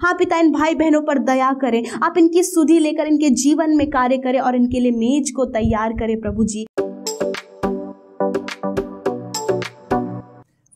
हाँ पिता, इन भाई बहनों पर दया करें, आप इनकी सुधि लेकर इनके जीवन में कार्य करें और इनके लिए मेज को तैयार करें प्रभु जी।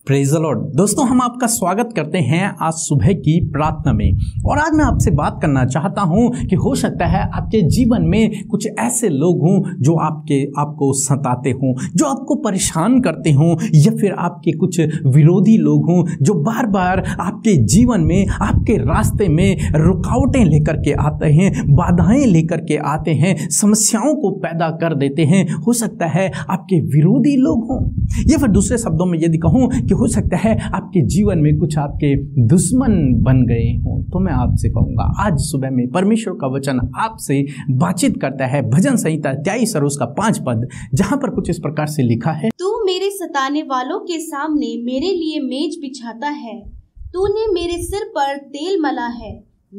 Praise the Lord. दोस्तों, हम आपका स्वागत करते हैं आज सुबह की प्रार्थना में। और आज मैं आपसे बात करना चाहता हूं कि हो सकता है आपके जीवन में कुछ ऐसे लोग हों जो आपको सताते हों, जो आपको परेशान करते हों, या फिर आपके कुछ विरोधी लोग हों जो बार बार आपके जीवन में, आपके रास्ते में रुकावटें लेकर के आते हैं, बाधाएँ लेकर के आते हैं, समस्याओं को पैदा कर देते हैं। हो सकता है आपके विरोधी लोग हों, या फिर दूसरे शब्दों में यदि कहूँ हो सकता है आपके जीवन में कुछ आपके दुश्मन बन गए हों। तो मैं आपसे कहूँगा आज सुबह में परमेश्वर का वचन आपसे बातचीत करता है भजन संहिता 23 और उसका 5 पद, जहाँ पर कुछ इस प्रकार से लिखा है, तू मेरे सताने वालों के सामने मेरे लिए मेज बिछाता है, तूने मेरे सिर पर तेल मला है,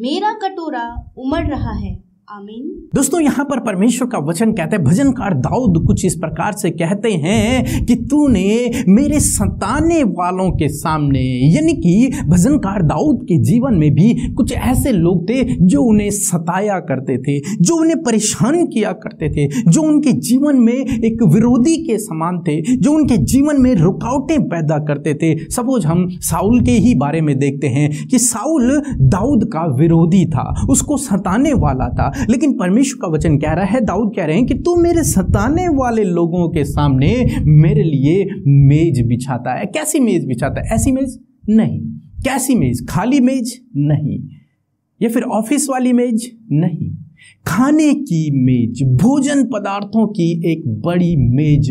मेरा कटोरा उमड़ रहा है। आमीन। दोस्तों, यहाँ पर परमेश्वर का वचन कहते हैं, भजनकार दाऊद कुछ इस प्रकार से कहते हैं कि तूने मेरे सताने वालों के सामने, यानी कि भजनकार दाऊद के जीवन में भी कुछ ऐसे लोग थे जो उन्हें सताया करते थे, जो उन्हें परेशान किया करते थे, जो उनके जीवन में एक विरोधी के समान थे, जो उनके जीवन में रुकावटें पैदा करते थे। सपोज हम शाऊल के ही बारे में देखते हैं कि शाऊल दाऊद का विरोधी था, उसको सताने वाला था, लेकिन परमेश्वर का वचन कह रहा है, दाऊद कह रहे हैं कि तू मेरे सताने वाले लोगों के सामने मेरे लिए मेज बिछाता है। कैसी मेज बिछाता है? ऐसी मेज नहीं। कैसी मेज? खाली मेज नहीं, या फिर ऑफिस वाली मेज नहीं, खाने की मेज, भोजन पदार्थों की एक बड़ी मेज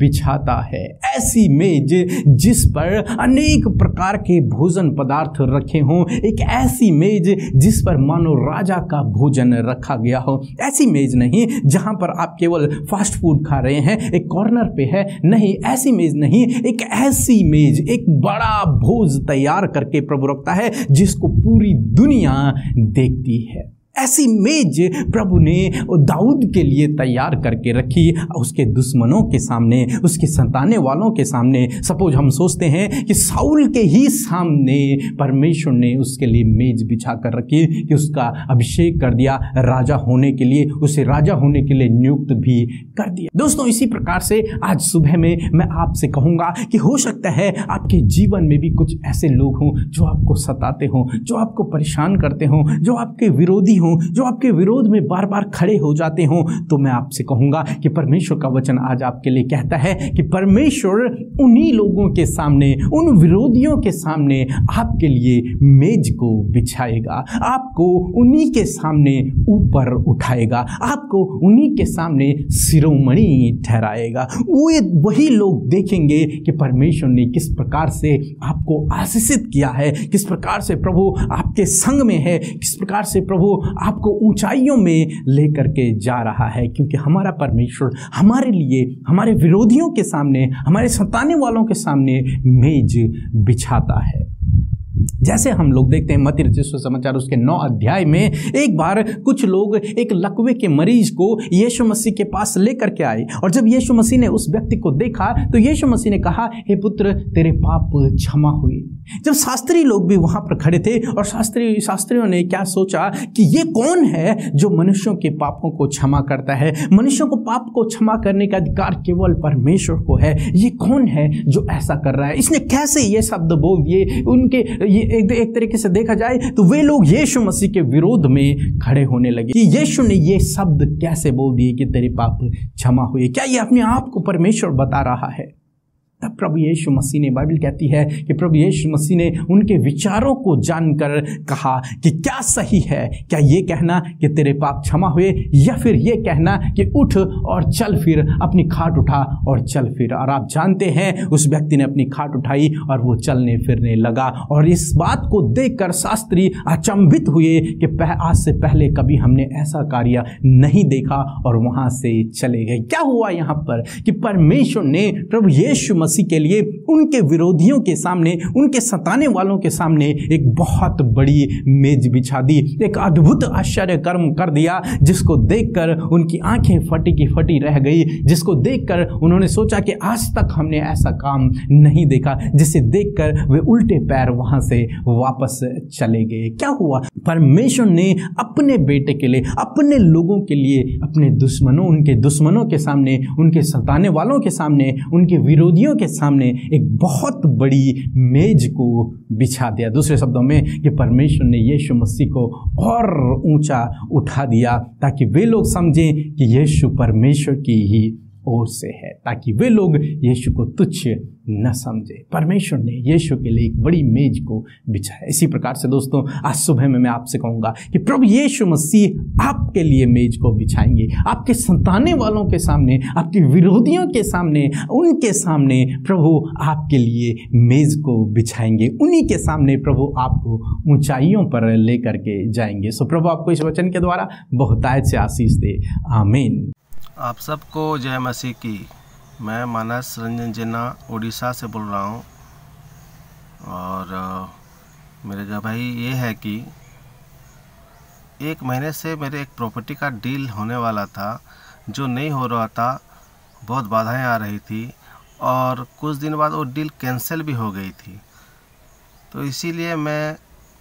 बिछाता है। ऐसी मेज जिस पर अनेक प्रकार के भोजन पदार्थ रखे हों, एक ऐसी मेज जिस पर मानो राजा का भोजन रखा गया हो। ऐसी मेज नहीं जहां पर आप केवल फास्ट फूड खा रहे हैं, एक कॉर्नर पे है, नहीं, ऐसी मेज नहीं। एक ऐसी मेज, एक बड़ा भोज तैयार करके प्रभु रखता है जिसको पूरी दुनिया देखती है। ऐसी मेज प्रभु ने दाऊद के लिए तैयार करके रखी, उसके दुश्मनों के सामने, उसके सताने वालों के सामने। सपोज हम सोचते हैं कि शाऊल के ही सामने परमेश्वर ने उसके लिए मेज बिछा कर रखी कि उसका अभिषेक कर दिया राजा होने के लिए, उसे राजा होने के लिए नियुक्त भी कर दिया। दोस्तों, इसी प्रकार से आज सुबह में मैं आपसे कहूँगा कि हो सकता है आपके जीवन में भी कुछ ऐसे लोग हों जो आपको सताते हों, जो आपको परेशान करते हों, जो आपके विरोधी हों, जो आपके विरोध में बार बार खड़े हो जाते हों। तो मैं आपसे कहूंगा कि परमेश्वर का वचन आज आपके लिए कहता है कि परमेश्वर उन्हीं लोगों के सामने, उन विरोधियों के सामने आपके लिए मेज को बिछाएगा, आपको उन्हीं के सामने ऊपर उठाएगा, आपको उन्हीं के सामने शिरोमणि ठहराएगा। वही लोग देखेंगे कि परमेश्वर ने किस प्रकार से आपको आशीषित किया है, किस प्रकार से प्रभु आपके संग में है, किस प्रकार से प्रभु आपको ऊंचाइयों में लेकर के जा रहा है। क्योंकि हमारा परमेश्वर हमारे लिए, हमारे विरोधियों के सामने, हमारे सताने वालों के सामने मेज बिछाता है। जैसे हम लोग देखते हैं मत्ती रचित सुसमाचार उसके 9 अध्याय में, एक बार कुछ लोग एक लकवे के मरीज को यीशु मसीह के पास लेकर के आए, और जब यीशु मसीह ने उस व्यक्ति को देखा तो यीशु मसीह ने कहा, हे पुत्र, तेरे पाप क्षमा हुए। जब शास्त्री लोग भी वहाँ पर खड़े थे और शास्त्रियों ने क्या सोचा कि ये कौन है जो मनुष्यों के पापों को क्षमा करता है? मनुष्यों को पाप को क्षमा करने का अधिकार केवल परमेश्वर को है, ये कौन है जो ऐसा कर रहा है? इसने कैसे ये शब्द बोल दिए? उनके ये एक तरीके से देखा जाए तो वे लोग यीशु मसीह के विरोध में खड़े होने लगे कि यीशु ने ये शब्द कैसे बोल दिए कि तेरे पाप क्षमा हुए। क्या ये अपने आप को परमेश्वर बता रहा है? तब प्रभु यीशु मसीह ने, बाइबल कहती है कि प्रभु यीशु मसीह ने उनके विचारों को जानकर कहा कि क्या सही है, क्या ये कहना कि तेरे पाप क्षमा हुए, या फिर ये कहना कि उठ और चल फिर, अपनी खाट उठा और चल फिर। और आप जानते हैं उस व्यक्ति ने अपनी खाट उठाई और वो चलने फिरने लगा। और इस बात को देखकर शास्त्री अचंभित हुए कि आज से पहले कभी हमने ऐसा कार्य नहीं देखा, और वहाँ से चले गए। क्या हुआ यहाँ पर कि परमेश्वर ने प्रभु यीशु मसीह के लिए उनके विरोधियों के सामने, उनके सताने वालों के सामने एक बहुत बड़ी मेज बिछा दी, एक अद्भुत आश्चर्य कर्म कर दिया, जिसको देखकर उनकी आंखें फटी की फटी रह गई, जिसको देखकर उन्होंने सोचा कि आज तक हमने ऐसा काम नहीं देखा, जिसे देखकर वे उल्टे पैर वहां से वापस चले गए। क्या हुआ? परमेश्वर ने अपने बेटे के लिए, अपने लोगों के लिए, अपने दुश्मनों, उनके दुश्मनों के सामने, उनके सताने वालों के सामने, उनके विरोधियों के सामने एक बहुत बड़ी मेज को बिछा दिया। दूसरे शब्दों में कि परमेश्वर ने यीशु मसीह को और ऊंचा उठा दिया ताकि वे लोग समझें कि यीशु परमेश्वर की ही ओर से है, ताकि वे लोग यीशु को तुच्छ न समझे। परमेश्वर ने यीशु के लिए एक बड़ी मेज को बिछाया। इसी प्रकार से दोस्तों, आज सुबह में मैं आपसे कहूँगा कि प्रभु यीशु मसीह आपके लिए मेज को बिछाएंगे, आपके संताने वालों के सामने, आपके विरोधियों के सामने, उनके सामने प्रभु आपके लिए मेज को बिछाएंगे, उन्हीं के सामने प्रभु आपको ऊंचाइयों पर लेकर के जाएंगे। सो प्रभु आपको इस वचन के द्वारा बहुतायत से आशीष दे। आमीन। आप सबको जय मसीह की। मैं मानस रंजन जिन्ना उड़ीसा से बोल रहा हूँ और मेरे जो भाई ये है कि एक महीने से मेरे एक प्रॉपर्टी का डील होने वाला था जो नहीं हो रहा था, बहुत बाधाएं आ रही थी और कुछ दिन बाद वो डील कैंसिल भी हो गई थी। तो इसीलिए मैं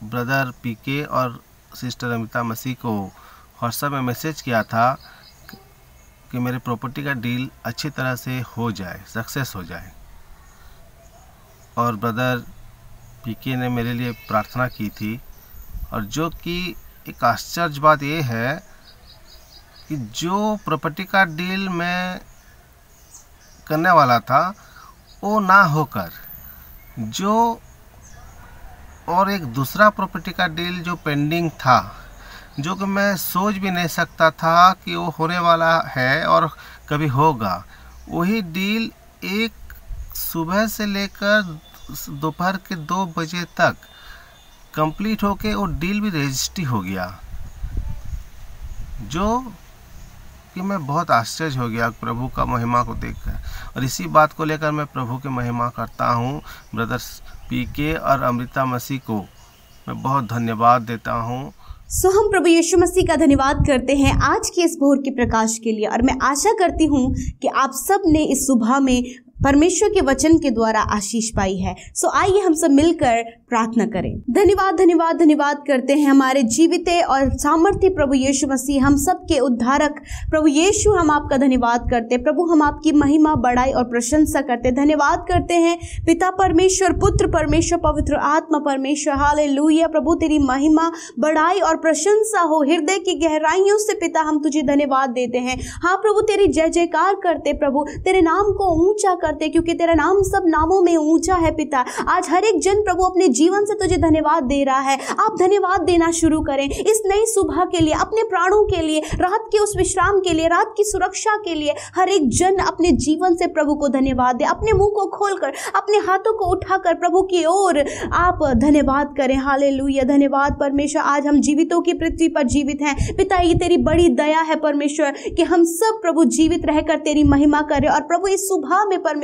ब्रदर पीके और सिस्टर अमृता मसीह को व्हाट्सएप में मैसेज किया था कि मेरे प्रॉपर्टी का डील अच्छी तरह से हो जाए, सक्सेस हो जाए। और ब्रदर पीके ने मेरे लिए प्रार्थना की थी और जो कि एक आश्चर्य बात ये है कि जो प्रॉपर्टी का डील मैं करने वाला था वो ना होकर जो और एक दूसरा प्रॉपर्टी का डील जो पेंडिंग था, जो कि मैं सोच भी नहीं सकता था कि वो होने वाला है और कभी होगा, वही डील एक सुबह से लेकर दोपहर के 2 बजे तक कंप्लीट होके वो डील भी रजिस्ट्री हो गया, जो कि मैं बहुत आश्चर्य हो गया प्रभु का महिमा को देखकर। और इसी बात को लेकर मैं प्रभु की महिमा करता हूँ। ब्रदर्स पीके और अमृता मसीह को मैं बहुत धन्यवाद देता हूँ। सो हम प्रभु यीशु मसीह का धन्यवाद करते हैं आज के इस भोर के प्रकाश के लिए। और मैं आशा करती हूँ कि आप सब ने इस सुबह में परमेश्वर के वचन के द्वारा आशीष पाई है। सो आइए हम सब मिलकर प्रार्थना करें। धन्यवाद धन्यवाद धन्यवाद करते हैं हमारे जीविते और सामर्थ्य प्रभु यीशु मसीह, हम सब के उद्धारक प्रभु यीशु। हम आपका धन्यवाद करते हैं प्रभु, हम आपकी महिमा बड़ाई और प्रशंसा करते, धन्यवाद करते हैं पिता परमेश्वर, पुत्र परमेश्वर, पवित्र आत्मा परमेश्वर। हालेलुया प्रभु, तेरी महिमा बड़ाई और प्रशंसा हो। हृदय की गहराइयों से पिता हम तुझे धन्यवाद देते हैं। हाँ प्रभु, तेरी जय जयकार करते प्रभु, तेरे नाम को ऊँचा करते, क्योंकि तेरा नाम सब नामों में ऊंचा है पिता। आज हर एक जन प्रभु अपने जीवन से तुझे धन्यवाद दे रहा है। आप धन्यवाद देना शुरू करें इस नई सुबह के लिए, अपने प्राणों के लिए, रात के उस विश्राम के लिए, रात की सुरक्षा के लिए। हर एक जन अपने जीवन से प्रभु को धन्यवाद दे। अपने मुंह को खोलकर, अपने हाथों को उठाकर प्रभु की ओर आप धन्यवाद करें। हालेलुया, धन्यवाद परमेश्वर। आज हम जीवितों की पृथ्वी पर जीवित हैं पिता, ये तेरी बड़ी दया है परमेश्वर कि हम सब प्रभु जीवित रहकर तेरी महिमा करें। और प्रभु इस सुबह में परमेश्वर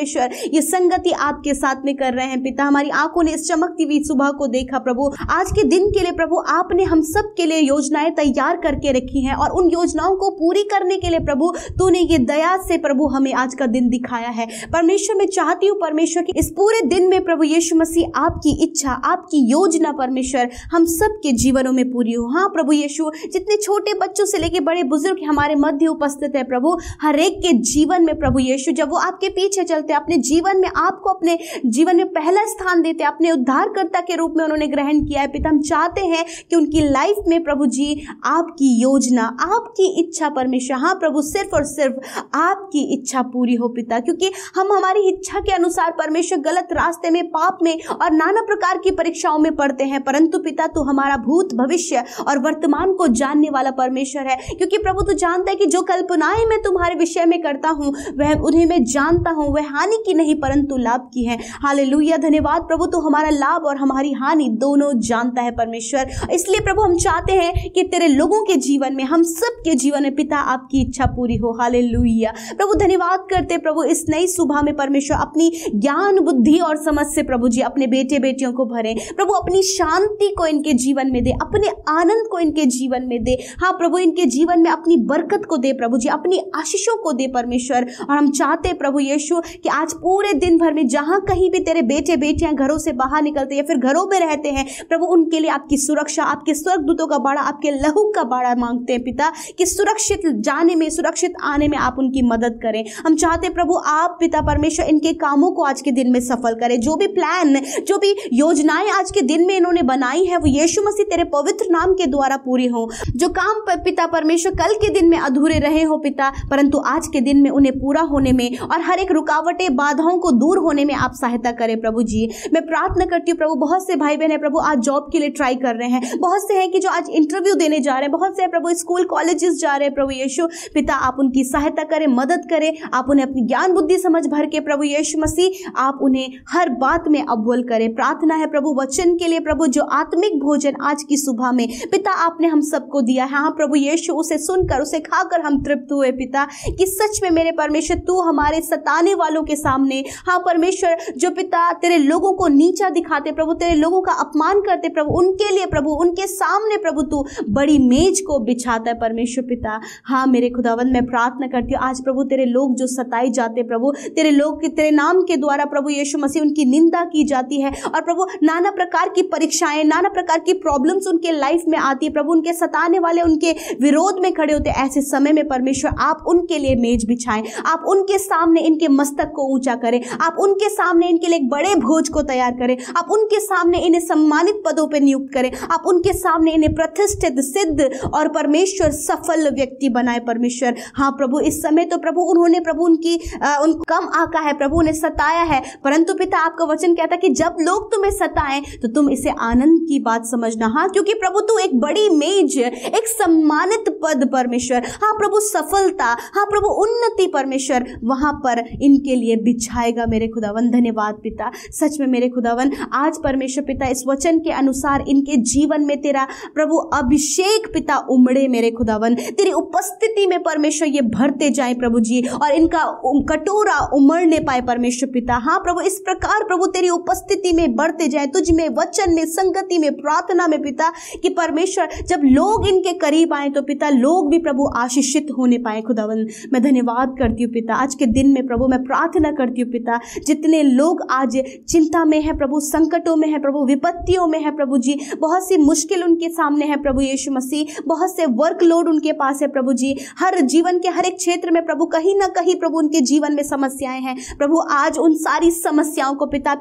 ये संगति आपके साथ में कर रहे हैं पिता, हमारी आंखों ने इस चमकती हुई सुबह को देखा प्रभु। आज के दिन के लिए प्रभु आपने हम सब के लिए योजनाएं तैयार करके रखी हैं और उन योजनाओं को पूरी करने के लिए प्रभु तूने ये दया से प्रभु हमें आज का दिन दिखाया है परमेश्वर। मैं चाहती हूँ परमेश्वर कि इस पूरे दिन में प्रभु यीशु मसीह आपकी इच्छा, आपकी योजना परमेश्वर हम सब के जीवनों में पूरी हो। हाँ प्रभु यीशु, जितने छोटे बच्चों से लेके बड़े बुजुर्ग हमारे मध्य उपस्थित है प्रभु, हर एक के जीवन में प्रभु यीशु जब वो आपके पीछे चलते, अपने जीवन में आपको अपने जीवन में पहला स्थान देते, अपने उद्धारकर्ता के रूप में उन्होंने ग्रहण किया है पिता। हम चाहते हैं कि उनकी लाइफ में प्रभु जी आपकी योजना, आपकी इच्छा परमेश्वर, हाँ प्रभु सिर्फ और सिर्फ आपकी इच्छा पूरी हो पिता, क्योंकि हम हमारी इच्छा के अनुसार परमेश्वर गलत रास्ते में, पाप में और नाना प्रकार की परीक्षाओं में पड़ते हैं। परंतु पिता तू हमारा भूत, भविष्य और वर्तमान को जानने वाला परमेश्वर है, क्योंकि प्रभु तू जानता है कि जो कल्पनाएं मैं तुम्हारे विषय में करता हूँ वह उन्हें मैं जानता हूँ, वह हानि की नहीं परंतु लाभ की है। हालेलुया, धन्यवाद प्रभु, तो हमारा लाभ और हमारी हानि दोनों जानता है परमेश्वर। इसलिए प्रभु हम चाहते हैं कि तेरे लोगों के जीवन में, हम सब के जीवन में पिता आपकी इच्छा पूरी हो। हालेलुया प्रभु, धन्यवाद करते प्रभु इस नई सुबह में परमेश्वर, अपनी ज्ञान बुद्धि और समझ से प्रभु जी अपने बेटे बेटियों को भरे प्रभु, अपनी शांति को इनके जीवन में दे, अपने आनंद को इनके जीवन में दे। हाँ प्रभु, इनके जीवन में अपनी बरकत को दे प्रभु जी, अपनी आशीषों को दे परमेश्वर। और हम चाहते प्रभु यीशु कि आज पूरे दिन भर में जहाँ कहीं भी तेरे बेटे बेटियां घरों से बाहर निकलते या फिर घरों में रहते हैं प्रभु, उनके लिए आपकी सुरक्षा, आपके स्वर्गदूतों का बाड़ा, आपके लहू का बाड़ा मांगते हैं पिता, कि सुरक्षित जाने में, सुरक्षित आने में आप उनकी मदद करें। हम चाहते प्रभु आप पिता परमेश्वर इनके कामों को आज के दिन में सफल करें। जो भी प्लान, जो भी योजनाएं आज के दिन में इन्होंने बनाई है वो यीशु मसीह तेरे पवित्र नाम के द्वारा पूरी हो। जो काम पिता परमेश्वर कल के दिन में अधूरे रहे हो पिता, परंतु आज के दिन में उन्हें पूरा होने में और हर एक रुकावटें, बाधाओं को दूर होने में आप सहायता करें प्रभु जी। मैं प्रार्थना करती हूँ प्रभु, बहुत से भाई बहन है प्रभु आज जॉब के लिए ट्राई कर रहे हैं, बहुत से हैं कि जो आज इंटरव्यू देने जा रहे हैं, बहुत से प्रभु स्कूल कॉलेजेस जा रहे हैं प्रभु यीशु पिता, आप उनकी सहायता करें, मदद करें। आप उन्हें अपनी ज्ञान बुद्धि समझ भर के प्रभु यीशु मसीह आप उन्हें हर बात में अव्वल करें। प्रार्थना है प्रभु वचन के लिए प्रभु, जो आत्मिक भोजन आज की सुबह में पिता आपने हम सबको दिया है। हाँ प्रभु यीशु, उसे सुनकर उसे खाकर हम तृप्त हुए पिता, कि सच में मेरे परमेश्वर तू हमारे सताने वालों के सामने, हाँ परमेश्वर जो पिता तेरे लोगों को नीचा दिखाते प्रभु, तेरे लोगों का अपमान करते प्रभु, उनके लिए प्रभु, उनके सामने प्रभु तू बड़ी मेज को बिछाता है परमेश्वर पिता। हाँ मेरे खुदावंद, मैं प्रार्थना करती हूँ आज प्रभु तेरे लोग जो सताए जाते प्रभु, तेरे लोग तेरे नाम के द्वारा प्रभु यीशु मसीह उनकी निंदा की जाती है और प्रभु नाना प्रकार की परीक्षाएं, नाना प्रकार की प्रॉब्लम्स उनके लाइफ में आती है प्रभु, उनके सताने वाले उनके विरोध में खड़े होते, ऐसे समय में परमेश्वर आप उनके लिए मेज बिछाएं, आप उनके सामने इनके मस्तक को ऊंचा करें, आप उनके सामने इनके लिए एक बड़े भोज को तैयार करें, आप उनके सामने इन्हें सम्मानित पदों पर नियुक्त करें, आप उनके सामने इन्हें प्रतिष्ठित, सिद्ध और परमेश्वर सफल व्यक्ति बनाए परमेश्वर। हाँ प्रभु, इस समय तो प्रभु उन्होंने प्रभु उनकी उनको कम आका है प्रभु, उन्हें सताया है, परंतु पिता आपका वचन कहता है कि जब लोग तुम्हें सताएं तो तुम इसे आनंद की बात समझना। हाँ क्योंकि प्रभु तू एक बड़ी मेज, एक सम्मानित पद परमेश्वर, हाँ प्रभु सफलता, हाँ प्रभु उन्नति परमेश्वर वहां पर इनके लिए बिछाएगा मेरे खुदावन। धन्यवाद पिता, सच में मेरे खुदावन आज परमेश्वर पिता इस वचन के अनुसार इनके जीवन में तेरा प्रभु अभिषेक पिता उमड़े मेरे खुदावन, तेरी उपस्थिति में परमेश्वर ये भरते जाए प्रभु जी, और इनका कटोरा उमड़ने पाए परमेश्वर पिता। हाँ प्रभु, इस प्रकार प्रभु तेरी उपस्थिति में बढ़ते जाए, तुझ में, वचन में, संगति में, प्रार्थना में पिता, कि परमेश्वर जब लोग इनके करीब आए तो पिता लोग भी प्रभु आशीषित होने पाए खुदावन। मैं धन्यवाद करती हूँ पिता आज के दिन में प्रभु, मैं प्रार्थना करती हूँ पिता जितने लोग आज चिंता में है प्रभु, संकटों में है प्रभु, विपत्तियों में है प्रभु जी, बहुत सी मुश्किल उनके सामने है प्रभु यीशु मसीह, बहुत से वर्कलोड उनके पास है प्रभु जी, हर जीवन के हर एक क्षेत्र में प्रभु कहीं ना कहीं प्रभु उनके जीवन में समस्याएं हैं प्रभु, आज उन सारी समस्याओं को पिता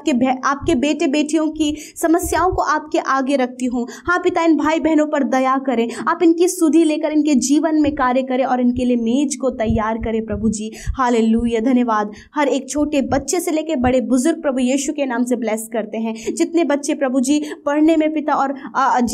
आपके बेटे बेटियों की समस्याओं को आपके आगे रखती हूँ। हाँ पिता, इन भाई बहनों पर दया करें, आप इनकी सुधि लेकर इनके जीवन में कार्य करें और इनके लिए मेज को तैयार करें प्रभु जी। हालेलुया, धन्यवाद। हर एक छोटे बच्चे से लेकर बड़े बुजुर्ग प्रभु यीशु के नाम से ब्लेस करते हैं। जितने बच्चे प्रभु जी पढ़ने में पिता और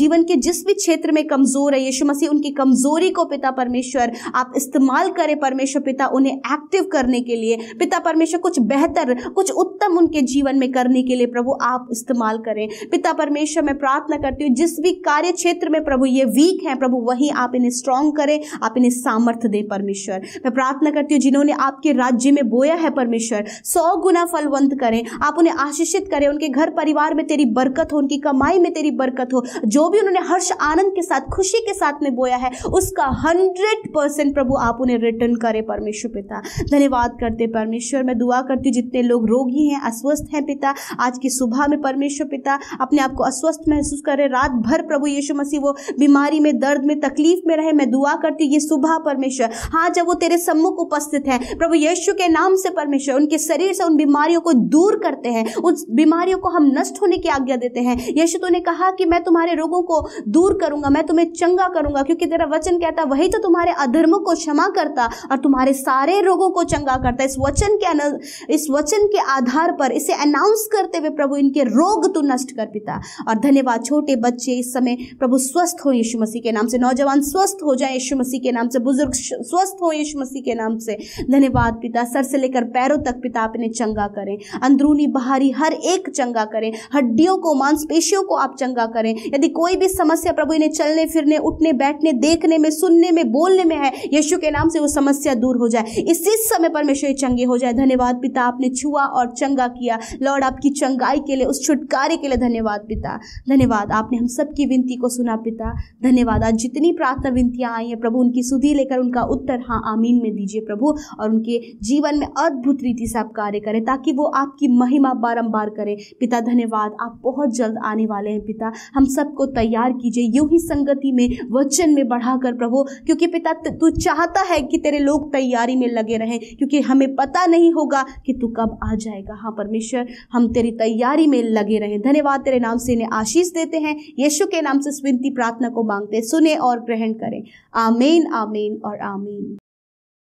जीवन के जिस भी क्षेत्र में कमजोर है यीशु मसीह, उनकी कमजोरी को पिता परमेश्वर आप इस्तेमाल करें परमेश्वर पिता, उन्हें एक्टिव करने के लिए पिता परमेश्वर, कुछ बेहतर, कुछ उत्तम उनके जीवन में करने के लिए प्रभु आप इस्तेमाल करें पिता परमेश्वर। मैं प्रार्थना करती हूँ जिस भी कार्य क्षेत्र में प्रभु ये वीक है प्रभु, वहीं आप इन्हें स्ट्रांग करें, आप इन्हें सामर्थ्य दें परमेश्वर। मैं प्रार्थना करती हूँ जिन्होंने आपके राज्य में बोया है परमेश्वर, 100 गुना फलवंत करें, आप उन्हें आशीषित करें, उनके घर परिवार में तेरी बरकत हो, उनकी कमाई में तेरी बरकत हो, जो भी उन्होंने हर्ष आनंद के साथ, खुशी के साथ में बोया है उसका 100% प्रभु आप उन्हें रिटर्न करें परमेश्वर पिता। धन्यवाद करते परमेश्वर। मैं दुआ करती हूँ जितने लोग रोगी हैं, अस्वस्थ हैं पिता, आज की सुबह में परमेश्वर पिता अपने आप को अस्वस्थ महसूस करें, रात भर प्रभु यीशु मसीह वो बीमारी में, दर्द में, तकलीफ में रहे। मैं दुआ करती हूँ ये सुबह परमेश्वर, हाँ जब वो तेरे सम्मुख उपस्थित है प्रभु यीशु के नाम से परमेश्वर, उनके शरीर से उन बीमारियों को दूर करते हैं, उस बीमारियों को हम नष्ट होने की आज्ञा देते हैं। यीशु तूने कहा कि मैं तुम्हारे रोगों को दूर करूंगा, मैं तुम्हें चंगा करूंगा, क्योंकि तेरा वचन कहता वही तो तुम्हारे अधर्मों को क्षमा करता और तुम्हारे सारे रोगों को चंगा करता। इस वचन के आधार पर इसे अनाउंस करते हुए प्रभु इनके रोग तू नष्ट कर पिता। और धन्यवाद, छोटे बच्चे इस समय प्रभु स्वस्थ हो यीशु मसीह के नाम से, नौजवान स्वस्थ हो जाए यीशु मसीह के नाम से, बुजुर्ग स्वस्थ हो यीशु मसीह के नाम से। धन्यवाद पिता, सर से लेकर पैर हड्डियों तक पिता अपने चंगा करें, अंदरूनी बाहरी हर एक चंगा करें, हड्डियों को मांसपेशियों को आप चंगा करें। यदि कोई भी समस्या प्रभु इन्हें चलने फिरने उठने बैठने देखने में सुनने में बोलने में है, यीशु के नाम से वो समस्या दूर हो जाए, इसी समय परमेश्वर ये चंगे हो जाए। धन्यवाद पिता, आपने छुआ और चंगा किया। लॉर्ड आपकी चंगाई के लिए, उस छुटकारे के लिए धन्यवाद पिता। धन्यवाद आपने हम सबकी विनती को सुना पिता। धन्यवाद आज जितनी प्रार्थना विनतियाँ आई हैं प्रभु उनकी सुधि लेकर उनका उत्तर हाँ आमीन में दीजिए प्रभु, और उनके जीवन में अद्भुत रीति से आप कार्य करें ताकि वो आपकी महिमा बारंबार करें पिता। धन्यवाद आप बहुत जल्द आने वाले हैं पिता, हम सबको तैयार कीजिए यूं ही संगति में वचन में बढ़ाकर प्रभु, क्योंकि पिता तू चाहता है कि तेरे लोग तैयारी में लगे रहें, क्योंकि हमें पता नहीं होगा कि तू कब आ जाएगा। हाँ परमेश्वर हम तेरी तैयारी में लगे रहें। धन्यवाद तेरे नाम से इन्हें आशीष देते हैं, यीशु के नाम से विनती प्रार्थना को मांगते सुने और ग्रहण करें। आमीन, आमीन और आमीन।